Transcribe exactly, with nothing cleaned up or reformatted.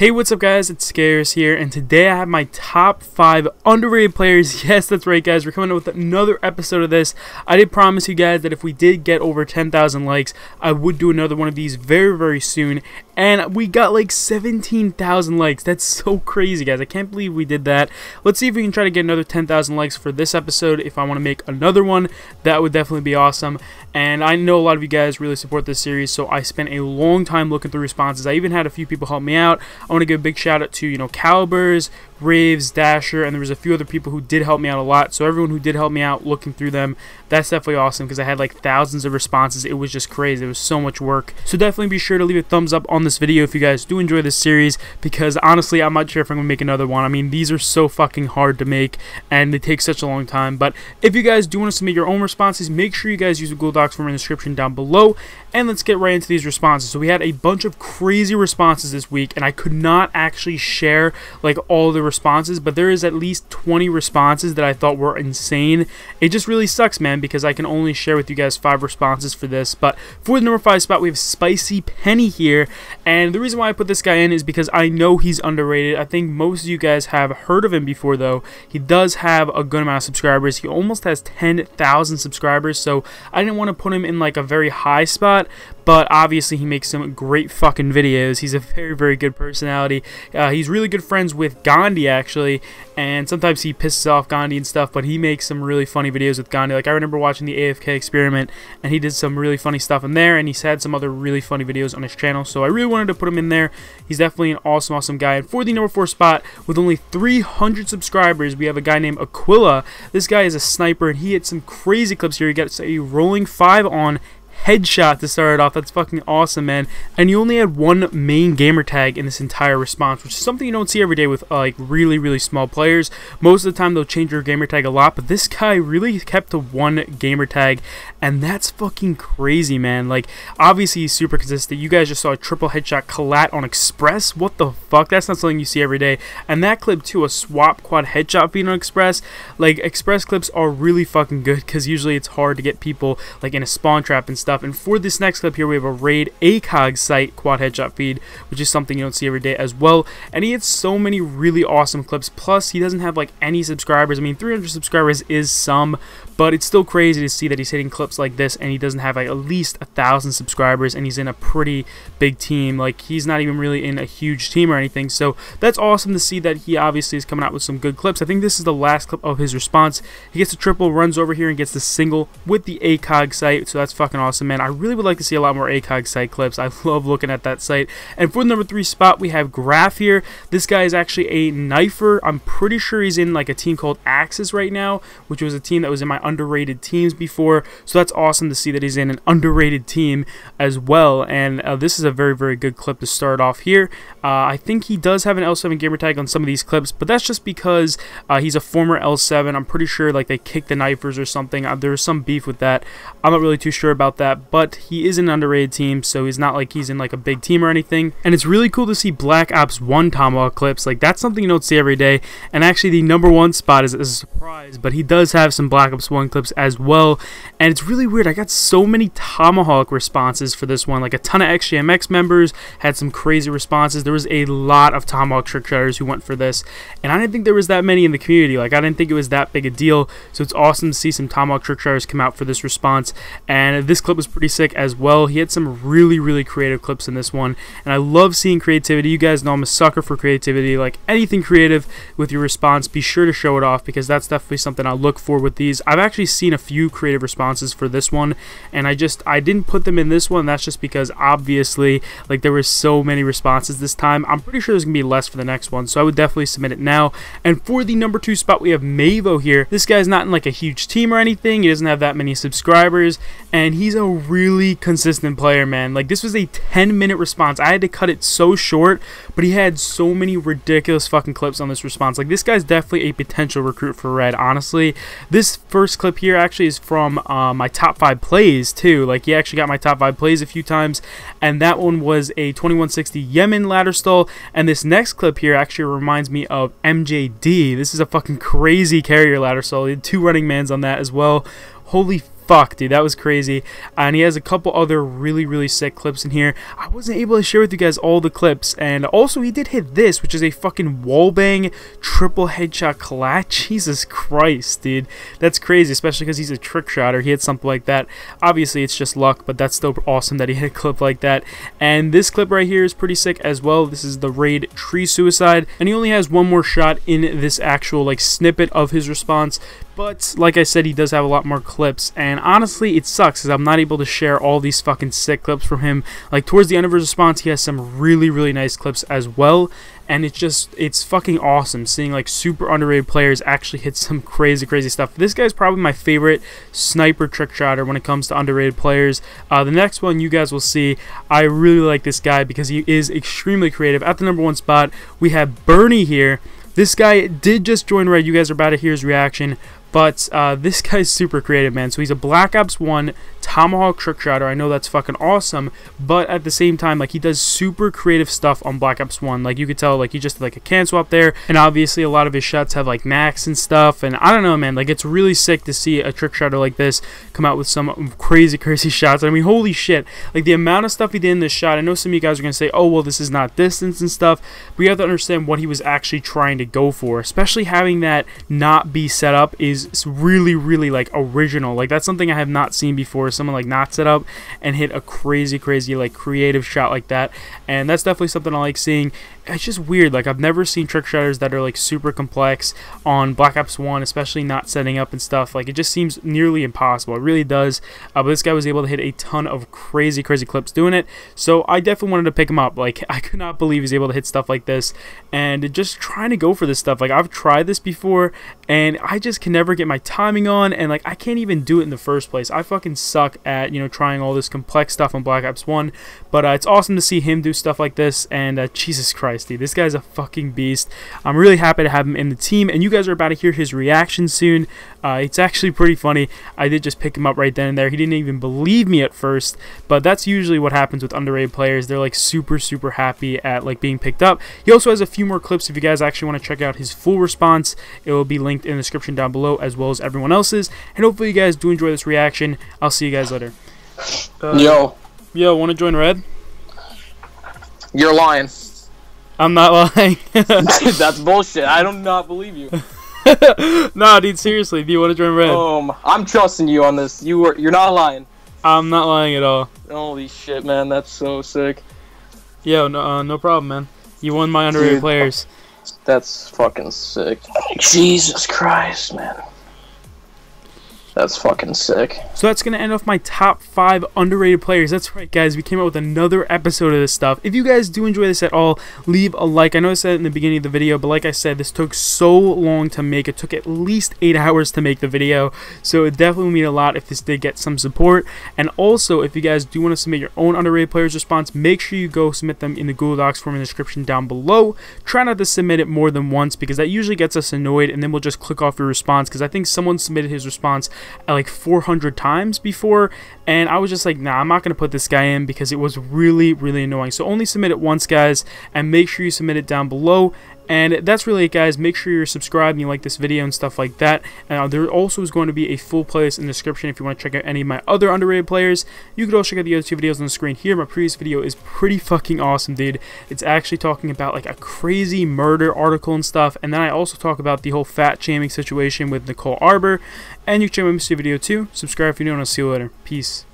Hey, what's up guys, it's Scarce here, and today I have my top five underrated players. Yes, that's right guys, we're coming up with another episode of this. I did promise you guys that if we did get over ten thousand likes, I would do another one of these very, very soon. And we got like seventeen thousand likes. That's so crazy, guys. I can't believe we did that. Let's see if we can try to get another ten thousand likes for this episode. If I want to make another one, that would definitely be awesome. And I know a lot of you guys really support this series, so I spent a long time looking through responses. I even had a few people help me out. I want to give a big shout out to, you know, Calibers, Raves, Dasher, and there was a few other people who did help me out a lot. So everyone who did help me out looking through them, that's definitely awesome because I had like thousands of responses. It was just crazy. It was so much work. So definitely be sure to leave a thumbs up on this video if you guys do enjoy this series, because honestly I'm not sure if I'm gonna make another one. I mean, these are so fucking hard to make and they take such a long time. But if you guys do want to submit your own responses, make sure you guys use the Google Docs form in the description down below, and let's get right into these responses. So we had a bunch of crazy responses this week, and I could not actually share like all the responses, but there is at least twenty responses that I thought were insane. It just really sucks, man, because I can only share with you guys five responses for this. But for the number five spot, we have Spicy Penny here, and the reason why I put this guy in is because I know he's underrated. I think most of you guys have heard of him before, though. He does have a good amount of subscribers. He almost has ten thousand subscribers, so I didn't want to put him in like a very high spot, but obviously he makes some great fucking videos. He's a very, very good personality. Uh, he's really good friends with Gandhi, actually, and sometimes he pisses off Gandhi and stuff, but he makes some really funny videos with Gandhi. Like, I remember watching the A F K experiment, and he did some really funny stuff in there, and he's had some other really funny videos on his channel, so I really wanted to put him in there. He's definitely an awesome, awesome guy. And for the number four spot, with only three hundred subscribers, we have a guy named Aquila. This guy is a sniper, and he hit some crazy clips here. He got a rolling five on headshot to start it off. That's fucking awesome, man. And you only had one main gamer tag in this entire response, which is something you don't see every day with uh, like really, really small players. Most of the time they'll change your gamer tag a lot, but this guy really kept to one gamer tag, and that's fucking crazy, man. Like, obviously he's super consistent. You guys just saw a triple headshot collat on Express. What the fuck? That's not something you see every day. And that clip too, a swap quad headshot being on Express. Like, Express clips are really fucking good because usually it's hard to get people like in a spawn trap and stuff. And for this next clip here, we have a Raid ACOG site quad headshot feed, which is something you don't see every day as well. And he had so many really awesome clips. Plus, he doesn't have like any subscribers. I mean, three hundred subscribers is some, but it's still crazy to see that he's hitting clips like this, and he doesn't have like at least a thousand subscribers, and he's in a pretty big team. Like, he's not even really in a huge team or anything. So that's awesome to see that he obviously is coming out with some good clips. I think this is the last clip of his response. He gets a triple, runs over here, and gets the single with the ACOG site. So that's fucking awesome. Man, I really would like to see a lot more ACOG site clips. I love looking at that site. And for the number three spot, we have Graf here. This guy is actually a knifer. I'm pretty sure he's in like a team called Axis right now, which was a team that was in my underrated teams before. So that's awesome to see that he's in an underrated team as well. And uh, this is a very, very good clip to start off here. Uh, I think he does have an L seven gamer tag on some of these clips, but that's just because uh, he's a former L seven. I'm pretty sure like they kicked the knifers or something. Uh, there was some beef with that. I'm not really too sure about that. But he is an underrated team, so he's not like he's in like a big team or anything. And it's really cool to see Black Ops one tomahawk clips. Like, that's something you don't see every day. And actually the number one spot is, is a surprise, but he does have some Black Ops one clips as well. And it's really weird, I got so many tomahawk responses for this one. Like, a ton of X J M X members had some crazy responses. There was a lot of tomahawk trick shutters who went for this, and I didn't think there was that many in the community. Like, I didn't think it was that big a deal, so it's awesome to see some tomahawk trick shutters come out for this response. And this clip was pretty sick as well. He had some really, really creative clips in this one, and I love seeing creativity. You guys know I'm a sucker for creativity. Like, anything creative with your response, be sure to show it off, because that's definitely something I look for with these. I've actually seen a few creative responses for this one, and I just I didn't put them in this one. That's just because obviously like there were so many responses this time. I'm pretty sure there's gonna be less for the next one, so I would definitely submit it now. And for the number two spot, we have Mavo here. This guy's not in like a huge team or anything. He doesn't have that many subscribers, and he's a really consistent player, man. Like, this was a ten minute response. I had to cut it so short, but he had so many ridiculous fucking clips on this response. Like, this guy's definitely a potential recruit for Red, honestly. This first clip here actually is from uh, my top five plays too. Like, he actually got my top five plays a few times, and that one was a twenty-one sixty Yemen ladder stall. And this next clip here actually reminds me of M J D. This is a fucking crazy carrier ladder stall. He had two running mans on that as well. Holy fuck. fuck, dude, that was crazy. And he has a couple other really, really sick clips in here. I wasn't able to share with you guys all the clips. And also, he did hit this, which is a fucking wallbang triple headshot collapse. Jesus Christ, dude. That's crazy, especially because he's a trick shotter. He hit something like that. Obviously, it's just luck, but that's still awesome that he hit a clip like that. And this clip right here is pretty sick as well. This is the Raid tree suicide. And he only has one more shot in this actual, like, snippet of his response. But, like I said, he does have a lot more clips, and honestly, it sucks because I'm not able to share all these fucking sick clips from him. Like, towards the end of his response, he has some really, really nice clips as well, and it's just, it's fucking awesome seeing, like, super underrated players actually hit some crazy, crazy stuff. This guy's probably my favorite sniper trick shotter when it comes to underrated players. Uh, the next one you guys will see, I really like this guy because he is extremely creative. At the number one spot, we have Bernie here. This guy did just join Red. You guys are about to hear his reaction. But uh, this guy's super creative, man. So he's a Black Ops one Tomahawk trick shotter. I know that's fucking awesome. But at the same time, like, he does super creative stuff on Black Ops one. Like, you could tell, like, he just did, like, a can swap there. And obviously, a lot of his shots have, like, max and stuff. And I don't know, man. Like, it's really sick to see a trick shotter like this come out with some crazy, crazy shots. I mean, holy shit. Like, the amount of stuff he did in this shot. I know some of you guys are going to say, oh, well, this is not distance and stuff. But you have to understand what he was actually trying to go for. Especially having that not be set up is It's really, really, like, original. Like, that's something I have not seen before. Someone, like, not set up and hit a crazy, crazy, like, creative shot like that. And that's definitely something I like seeing. It's just weird. Like, I've never seen trick shotters that are, like, super complex on Black Ops one, especially not setting up and stuff. Like, it just seems nearly impossible. It really does. Uh, but this guy was able to hit a ton of crazy, crazy clips doing it. So I definitely wanted to pick him up. Like, I could not believe he's able to hit stuff like this. And just trying to go for this stuff. Like, I've tried this before, and I just can never Never get my timing on, and, like, I can't even do it in the first place. I fucking suck at, you know, trying all this complex stuff on Black Ops one, but uh, it's awesome to see him do stuff like this. And uh, Jesus Christ, dude, this guy's a fucking beast. I'm really happy to have him in the team, and you guys are about to hear his reaction soon. Uh, it's actually pretty funny. I did just pick him up right then and there. He didn't even believe me at first, but that's usually what happens with underrated players. They're, like, super, super happy at, like, being picked up. He also has a few more clips if you guys actually want to check out his full response. It will be linked in the description down below, as well as everyone else's. And hopefully you guys do enjoy this reaction. I'll see you guys later. Uh, yo. Yo, want to join Red? You're lying. I'm not lying. That's bullshit. I do not believe you. Nah, dude, seriously. Do you want to join Red? Um, I'm trusting you on this. You were, you're not lying. I'm not lying at all. Holy shit, man. That's so sick. Yo, no, uh, no problem, man. You won my underrated dude. players. That's fucking sick. Jesus Christ, man. That's fucking sick. So that's going to end off my top five underrated players. That's right, guys. We came out with another episode of this stuff. If you guys do enjoy this at all, leave a like. I know I said it in the beginning of the video, but like I said, this took so long to make. It took at least eight hours to make the video. So it definitely would mean a lot if this did get some support. And also, if you guys do want to submit your own underrated players response, make sure you go submit them in the Google Docs form in the description down below. Try not to submit it more than once, because that usually gets us annoyed, and then we'll just click off your response, because I think someone submitted his response at like four hundred times before, and I was just like, nah, I'm not gonna put this guy in because it was really, really annoying. So only submit it once, guys, and make sure you submit it down below. And that's really it, guys. Make sure you're subscribed and you like this video and stuff like that. And uh, there also is going to be a full playlist in the description if you want to check out any of my other underrated players. You could also check out the other two videos on the screen here. My previous video is pretty fucking awesome, dude. It's actually talking about like a crazy murder article and stuff. And then I also talk about the whole fat shaming situation with Nicole Arbor. And you can check out my M J D video too. Subscribe if you're new, and I'll see you later. Peace.